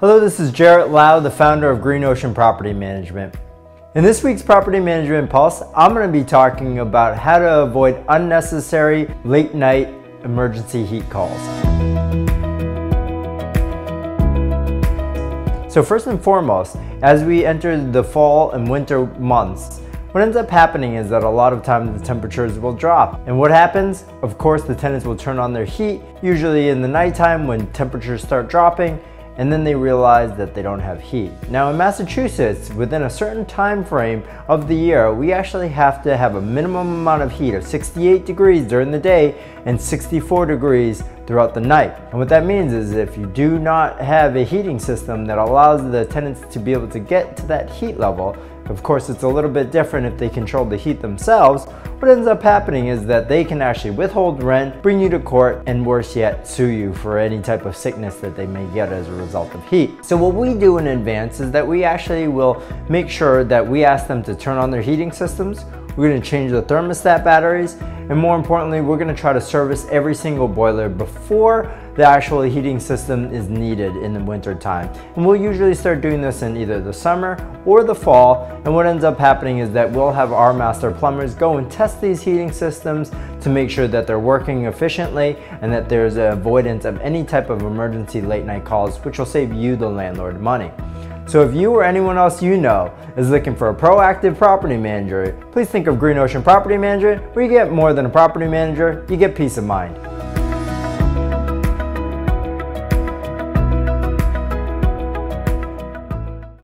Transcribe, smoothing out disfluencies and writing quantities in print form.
Hello, this is Jarrett Lau, the founder of Green Ocean Property Management. In this week's Property Management Pulse, I'm going to be talking about how to avoid unnecessary late night emergency heat calls. So first and foremost, as we enter the fall and winter months, what ends up happening is that a lot of times the temperatures will drop. And what happens? Of course, the tenants will turn on their heat, usually in the nighttime when temperatures start dropping, and then they realize that they don't have heat. Now in Massachusetts, within a certain time frame of the year, we actually have to have a minimum amount of heat of 68 degrees during the day and 64 degrees throughout the night. And what that means is if you do not have a heating system that allows the tenants to be able to get to that heat level, of course it's a little bit different if they control the heat themselves, what ends up happening is that they can actually withhold rent, bring you to court, and worse yet, sue you for any type of sickness that they may get as a result of heat. So what we do in advance is that we actually will make sure that we ask them to turn on their heating systems, we're gonna change the thermostat batteries, and more importantly, we're gonna try to service every single boiler before the actual heating system is needed in the winter time. And we'll usually start doing this in either the summer or the fall. And what ends up happening is that we'll have our master plumbers go and test these heating systems to make sure that they're working efficiently and that there's an avoidance of any type of emergency late night calls, which will save you, the landlord, money. So if you or anyone else you know is looking for a proactive property manager, please think of Green Ocean Property Management, where you get more than a property manager, you get peace of mind.